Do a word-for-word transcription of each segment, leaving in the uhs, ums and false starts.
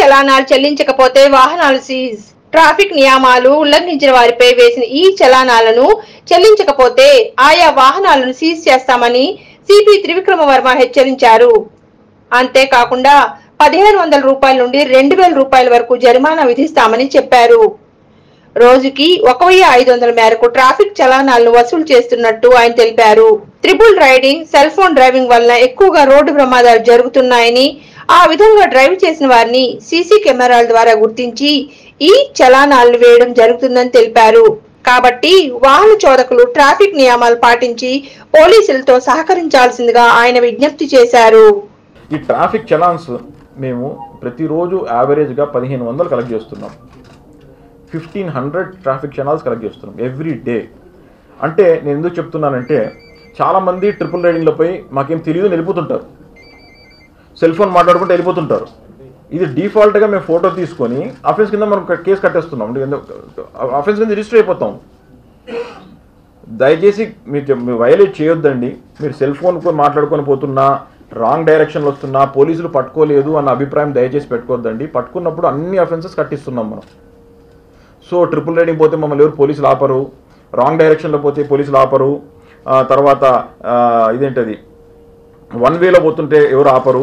చలానాలు చెల్లించకపోతే వాహనాలు seize. Traffic నియమాలు ఉల్లంఘించిన వారిపై వేసిన ఈ చలానాలను చెల్లించకపోతే ఆయా వాహనాలను సీజ్ చేస్తామని సిపి త్రివిక్రమవర్మ హెచ్చరించారు. అంతేకాకుండా పదిహేను వందల రూపాయల నుండి రెండు వేల రూపాయల వరకు జరిమానా విధిస్తామని చెప్పారు. రోజుకి ఒక వెయ్యి ఐదు వందల మేరకు ట్రాఫిక్ చలానాలను వసూలు చేస్తున్నట్టు ఆయన తెలిపారు. Triple riding, cell phone driving వలన ఎక్కువగా రోడ్డు ప్రమాదాలు జరుగుతున్నాయని, ఆ విధంగా డ్రైవ్ చేసిన వారిని సీసీ కెమెరాల ద్వారా గుర్తించి ఈ చలానాలను వేయడం జరుగుతుందని తెలిపారు. కాబట్టి వాహన చోదకులు ట్రాఫిక్ నియమాలు పాటించి పోలీసులతో సహకరించాల్సిందిగా ఆయన విజ్ఞప్తి చేశారు. ఈ ట్రాఫిక్ చలాన్స్ మేము ప్రతిరోజు యావరేజ్గా పదిహేను వందలు కలెక్ట్ చేస్తున్నాం. Fifteen hundred traffic challans collect చేస్తున్నాం ఎవ్రీ డే. అంటే నేను ఎందుకు చెప్తున్నానంటే, చాలామంది ట్రిపుల్ రైడింగ్లో పోయి మాకేం తెలియదు వెళ్ళిపోతుంటారు, సెల్ ఫోన్ మాట్లాడుకుంటూ వెళ్ళిపోతుంటారు. ఇది డిఫాల్ట్గా మేము ఫోటో తీసుకొని అఫెన్స్ కింద మనం కేసు కట్టేస్తున్నాం, అఫెన్స్ కింద రిజిస్టర్ అయిపోతాం. దయచేసి మీరు వైలేట్ చేయొద్దండి. మీరు సెల్ ఫోన్ మాట్లాడుకొని పోతున్నా, రాంగ్ డైరెక్షన్లో వస్తున్నా పోలీసులు పట్టుకోలేదు అన్న అభిప్రాయం దయచేసి పెట్టుకోవద్దండి. పట్టుకున్నప్పుడు అన్ని అఫెన్సెస్ కట్టిస్తున్నాం మనం. సో ట్రిపుల్ రైడింగ్ పోతే మమ్మల్ని ఎవరు పోలీసులు ఆపరు, రాంగ్ డైరెక్షన్లో పోతే పోలీసులు ఆపరు, తర్వాత ఇదేంటది వన్ వేలో పోతుంటే ఎవరు ఆపరు,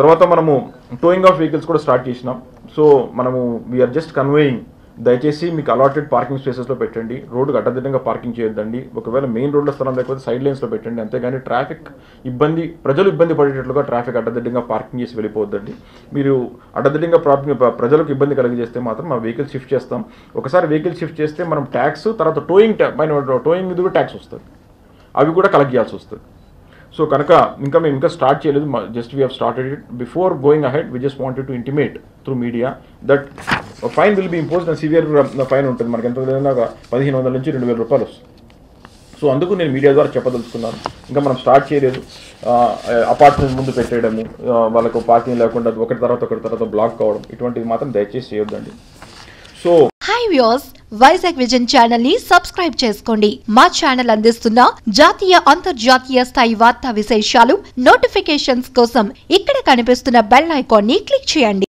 తర్వాత మనము టోయింగ్ ఆఫ్ వెహికల్స్ కూడా స్టార్ట్ చేసినాం. సో మనము వీఆర్ జస్ట్ కన్వేయింగ్. దయచేసి మీకు అలాటెడ్ పార్కింగ్ స్పేసెస్లో పెట్టండి, రోడ్డుకు అడ్డదిడ్డంగా పార్కింగ్ చేయొద్దండి. ఒకవేళ మెయిన్ రోడ్లో స్థలం లేకపోతే సైడ్ లైన్స్లో పెట్టండి, అంతేగాని ట్రాఫిక్ ఇబ్బంది ప్రజలు ఇబ్బంది పడేటట్లుగా ట్రాఫిక్ అడ్డదిడ్డంగా పార్కింగ్ చేసి వెళ్ళిపోవద్దండి. మీరు అడ్డదిడ్డంగా ప్రాబ్లం ప్రజలకు ఇబ్బంది కలిగజేస్తే మాత్రం మా వెహికల్ షిఫ్ట్ చేస్తాం. ఒకసారి వెహికల్ షిఫ్ట్ చేస్తే మనం ట్యాక్స్, తర్వాత టోయింగ్ టోయింగ్ ఇది కూడా ట్యాక్స్ వస్తుంది, అవి కూడా కలెక్ట్ చేయాల్సి వస్తుంది. సో కనుక ఇంకా మేము ఇంకా స్టార్ట్ చేయలేదు, just we have started it. Before going ahead we just wanted to intimate through media that fine will be imposed and severe fine ఉంటుంది. మనకి ఎంత విధంగా పదిహేను వందల నుంచి రెండు వేల రూపాయలు వస్తుంది. సో అందుకు నేను మీడియా ద్వారా చెప్పదలుచుకున్నాను. ఇంకా మనం స్టార్ట్ చేయలేదు. అపార్ట్మెంట్ ముందు పెట్టేయడము, వాళ్ళకు పార్కింగ్ లేకుండా ఒకటి తర్వాత ఒకటి తర్వాత బ్లాక్ కావడం, ఇటువంటిది మాత్రం దయచేసి చేయొద్దండి. So hi viewers, Vizag vision channel ని సబ్స్క్రైబ్ చేసుకోండి. మా ఛానల్ అందిస్తున్న జాతీయ అంతర్జాతీయ స్థాయి వార్తా విశేషాలు నోటిఫికేషన్స్ కోసం ఇక్కడ కనిపిస్తున్న బెల్ ఐకాన్ ని క్లిక్ చేయండి.